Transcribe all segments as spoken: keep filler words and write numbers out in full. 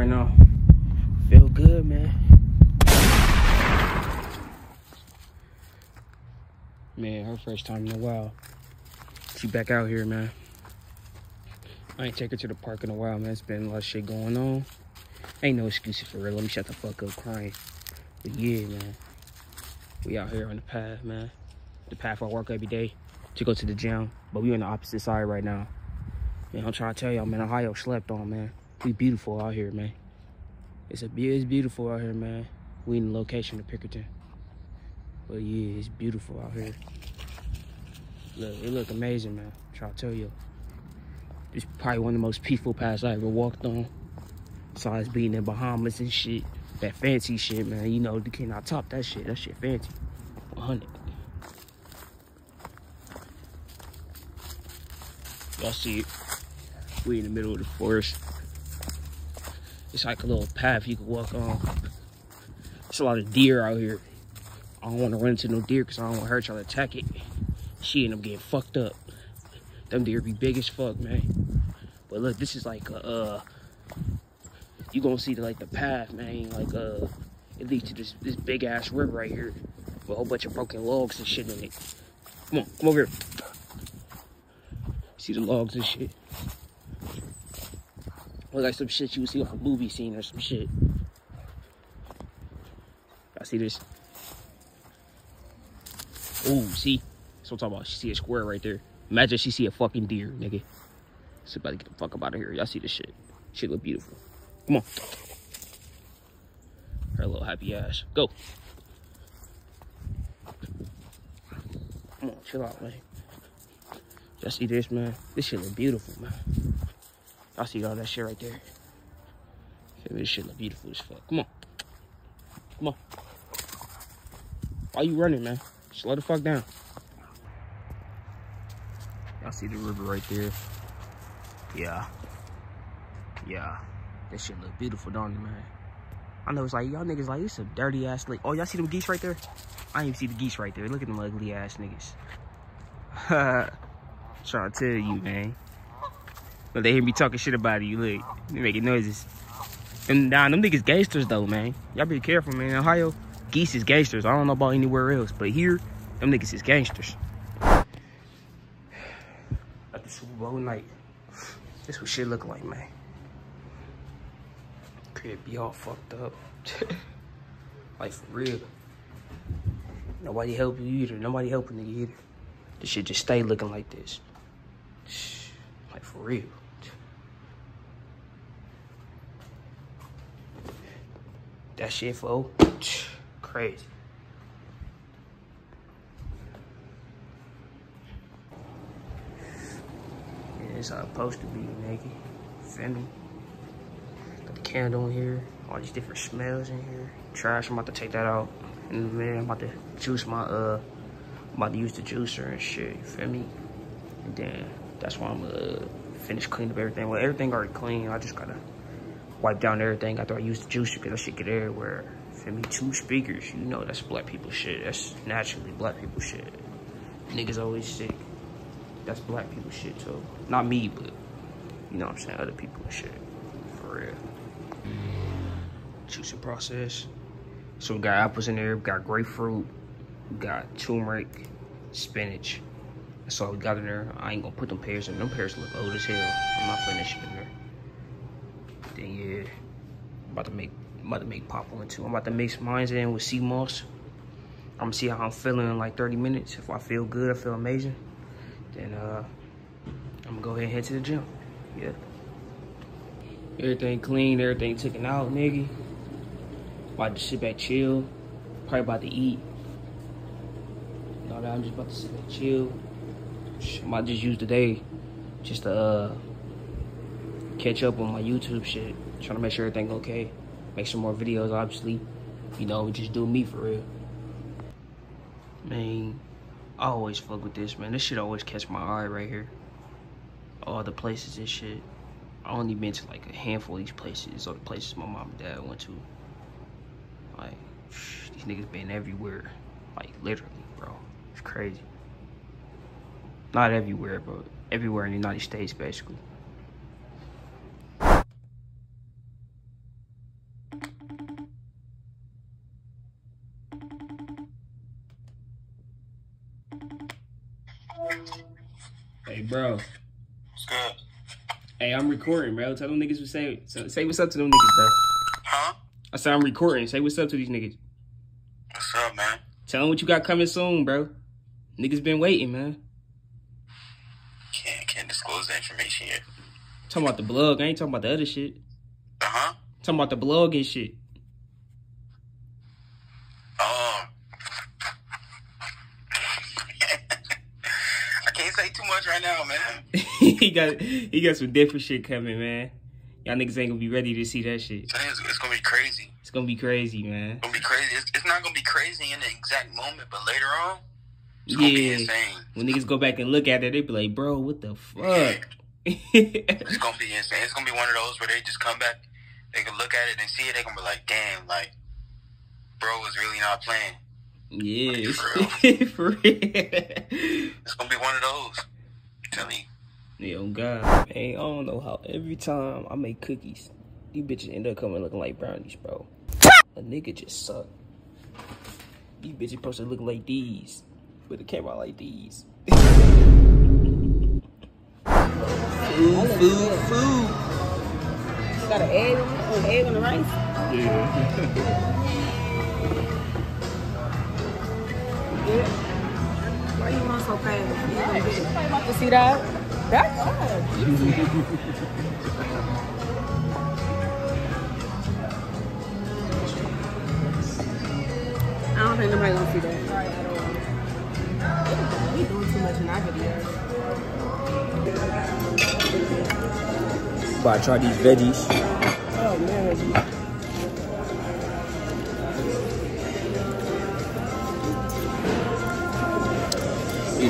right now. Feel good, man. Man, her first time in a while. She back out here, man. I ain't take her to the park in a while, man. It's been a lot of shit going on. Ain't no excuses for real. Let me shut the fuck up crying. But yeah, man. We out here on the path, man. The path I walk every day to go to the gym. But we on the opposite side right now. Man, I'm trying to tell y'all, man, Ohio slept on, man. We beautiful out here, man. It's, a be it's beautiful out here, man. We in the location of Pickerton. But yeah, it's beautiful out here. Look, it look amazing, man. I'm trying to tell you. It's probably one of the most peaceful paths I ever walked on. Besides being in Bahamas and shit. That fancy shit, man. You know, you cannot top that shit. That shit fancy. one hundred. Y'all see it. We in the middle of the forest. It's like a little path you can walk on. It's a lot of deer out here. I don't want to run into no deer because I don't want to hurt y'all to attack it. She end up getting fucked up. Them deer be big as fuck, man. But look, this is like a, uh, you gonna see the, like the path, man. Like uh, it leads to this this big ass river right here with a whole bunch of broken logs and shit in it. Come on, come over here. See the logs and shit. Look like some shit you would see on a movie scene or some shit. I see this. Ooh, see? That's what I'm talking about. She see a square right there. Imagine she see a fucking deer, nigga. She's about to get the fuck up out of here. Y'all see this shit. Shit look beautiful. Come on. Her little happy ass. Go. Come on, chill out, man. Y'all see this, man? This shit look beautiful, man. Y'all see all that shit right there. This shit look beautiful as fuck. Come on. Come on. Why you running, man? Slow the fuck down. Y'all see the river right there. Yeah. Yeah. That shit look beautiful, don't it, man? I know it's like, y'all niggas like, it's a dirty ass lake. Oh, y'all see them geese right there? I didn't even see the geese right there. Look at them ugly ass niggas. Trying to tell you, man. But they hear me talking shit about you, look. They making noises. And nah, them niggas gangsters though, man. Y'all be careful, man. In Ohio, geese is gangsters. I don't know about anywhere else. But here, them niggas is gangsters. At the Super Bowl night, this what shit look like, man. Crib be all fucked up. Like, for real. Nobody helping you either. Nobody helping nigga either. This shit just stay looking like this. Like, for real. That shit, fool. Crazy. Yeah, it's how it's supposed to be, nigga. Fendel. Got the candle in here. All these different smells in here. Trash, I'm about to take that out. And then I'm about to juice my, uh, I'm about to use the juicer and shit, you feel me? And then that's why I'm gonna uh, finish cleaning up everything. Well, everything already clean. I just gotta wipe down everything after I use the juicer because that shit get everywhere. Feel me? Two speakers, you know that's black people shit. That's naturally black people shit. Niggas always sick. That's black people shit too. Not me, but you know what I'm saying? Other people and shit. For real. Juicing process. So we got apples in there, we got grapefruit. We got turmeric, spinach. That's all we got in there. I ain't gonna put them pears in. Them pears look old as hell. I'm not finishing in there. Then yeah, I'm about to make, I'm about to make popcorn too. I'm about to mix mine in with sea moss. I'm gonna see how I'm feeling in like thirty minutes. If I feel good, I feel amazing. Then uh, I'm gonna go ahead and head to the gym. Yeah. Everything clean, everything taken out, nigga. About to sit back, chill. Probably about to eat. I'm just about to sit and chill. I might just use the day just to uh, catch up on my YouTube shit. Trying to make sure everything okay. Make some more videos, obviously. You know, just do me for real. Man, I always fuck with this, man. This shit always catch my eye right here. All the places and shit. I only been to like a handful of these places. All the places my mom and dad went to. Like, these niggas been everywhere. Like, literally, bro. It's crazy. Not everywhere, but everywhere in the United States, basically. Hey, bro. What's good? Hey, I'm recording, bro. Tell them niggas what say. Say what's up to them niggas, bro. Huh? I said I'm recording. Say what's up to these niggas. What's up, man? Tell them what you got coming soon, bro. Niggas been waiting, man. Can't can't disclose the information yet. Talking about the blog. I ain't talking about the other shit. Uh huh. Talking about the blog and shit. Right now, man. he got he got some different shit coming, man. Y'all niggas ain't gonna be ready to see that shit. It's, it's gonna be crazy. It's gonna be crazy, man. It's gonna be crazy. It's, it's not gonna be crazy in the exact moment, but later on, it's gonna yeah. be insane. When niggas go back and look at it, they be like, "Bro, what the fuck?" Yeah. It's gonna be insane. It's gonna be one of those where they just come back, they can look at it and see it, they gonna be like, "Damn, like, bro was really not playing." Yeah, like, for real. For real. It's gonna be one of those. Tell me. Yeah, oh God. Man, I don't know how every time I make cookies, these bitches end up coming looking like brownies, bro. A nigga just suck. These bitches supposed to look like these, but it came out like these. Food, food, food. Got an egg, an egg on the rice? Yeah. Yeah. Why you want so fast? You about to see that? That's hard. I don't think nobody gonna see that. Right, we doing too much in our videos. But I try these veggies. Oh man.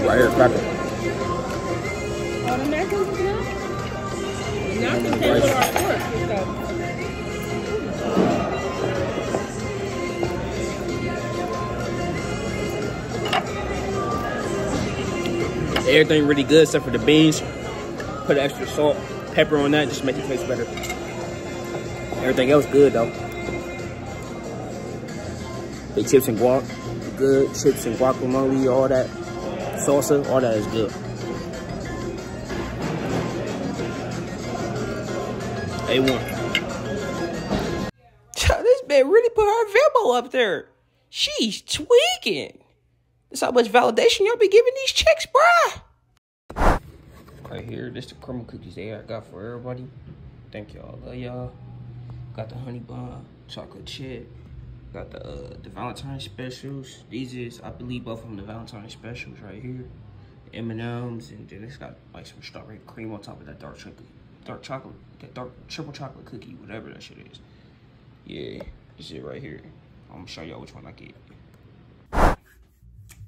Right here, cracker. All the Americans now? Now we can't put our pork and stuff. Everything really good except for the beans. Put extra salt, pepper on that, just make it taste better. Everything else good though. The chips and guac, good chips and guacamole, all that. Salsa, all that is good. A one. Child, this bitch really put her Venmo up there. She's tweaking. That's how much validation y'all be giving these chicks, bruh. Right here, this the crumble cookies they I got for everybody. Thank y'all. Love y'all. Got the honey bun, chocolate chip. Got the uh, the Valentine's specials. These is, I believe, both of them the Valentine's specials right here. The M and M's, and then it's got like some strawberry cream on top of that dark chocolate, dark chocolate, that dark triple chocolate cookie, whatever that shit is. Yeah, this is right here. I'm gonna show y'all which one I get.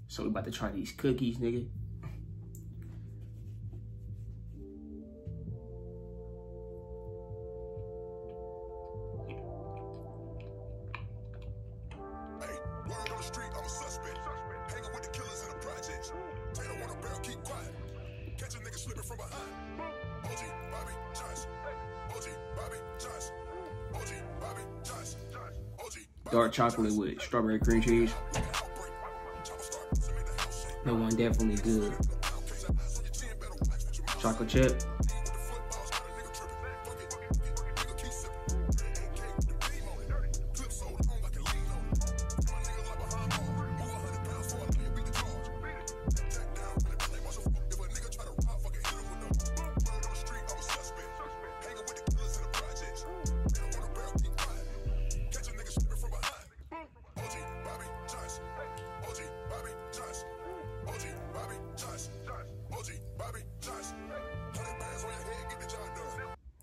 So we about to try these cookies, nigga. Dark chocolate with strawberry cream cheese. That one definitely good. Chocolate chip.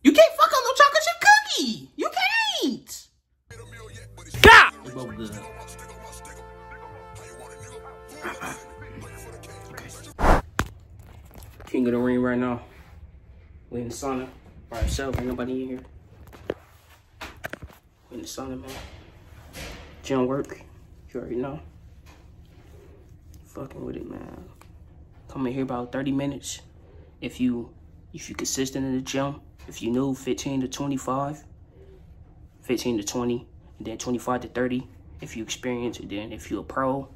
You can't fuck on no chocolate chip cookie! You can't! Stop! They're both good. Okay. King of the ring right now. We in the sauna by ourselves. Ain't nobody in here. We in the sauna, man. Gym work. You already know. Fucking with it, man. Come in here about thirty minutes. If you if you consistent in the gym. If you knew fifteen to twenty-five, fifteen to twenty, and then twenty-five to thirty, if you experience it, then if you're a pro,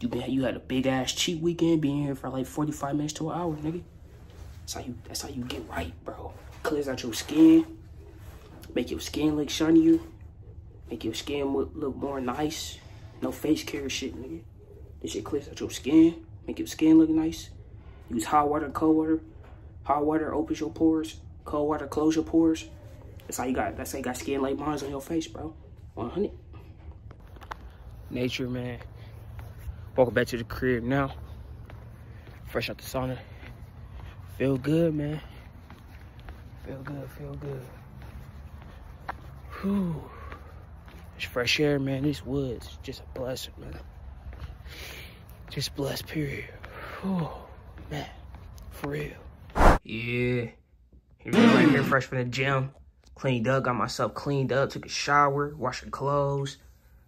You been you had a big ass cheat weekend, being here for like forty-five minutes to an hour, nigga. That's how you that's how you get right, bro. Clears out your skin, make your skin look shinier, make your skin look, look more nice. No face care shit, nigga. This shit clears out your skin, make your skin look nice. Use hot water and cold water. Hot water opens your pores, cold water closes your pores. That's how you got that's how you got skin like mines on your face, bro. one hundred. Nature, man. Walking back to the crib now. Fresh out the sauna. Feel good, man. Feel good, feel good. Whew. It's fresh air, man. These woods is just a blessing, man. Just blessed, period. Whew, man. For real. Yeah. Right here, fresh from the gym. Cleaned up, got myself cleaned up. Took a shower, washing clothes.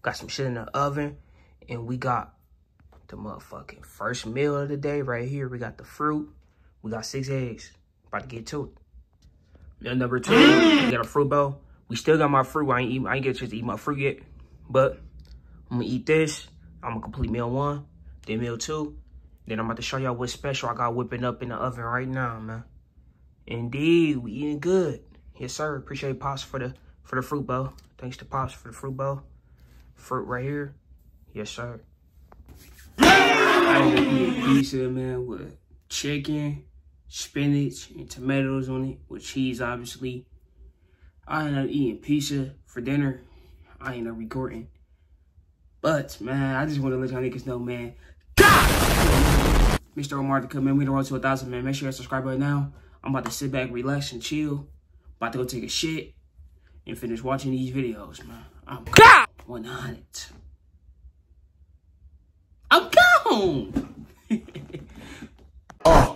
Got some shit in the oven. And we got the motherfucking first meal of the day right here. We got the fruit. We got six eggs. About to get two. Meal number two. We got a fruit bowl. We still got my fruit. I ain't, eat, I ain't get a chance to eat my fruit yet. But I'm going to eat this. I'm going to complete meal one. Then meal two. Then I'm about to show y'all what special I got whipping up in the oven right now, man. Indeed, we eating good. Yes, sir. Appreciate Pops for the, for the fruit bowl. Thanks to Pops for the fruit bowl. Fruit right here. Yes, sir. I just eat a pizza, man, with chicken, spinach, and tomatoes on it, with cheese, obviously. I ended up eating pizza for dinner. I ain't no recording. But, man, I just want to let y'all niggas know, man. God! Mister Omar to come in. We done roll to a thousand, man. Make sure you subscribe right now. I'm about to sit back, relax, and chill. About to go take a shit and finish watching these videos, man. I'm God! one hundred. I'm gone! Oh.